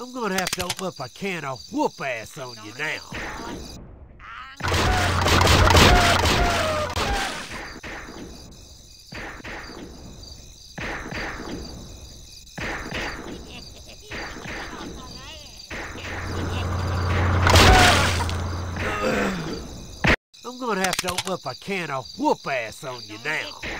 I'm gonna have to open up a can of whoop ass on you now. I'm gonna have to open up a can of whoop ass on you now.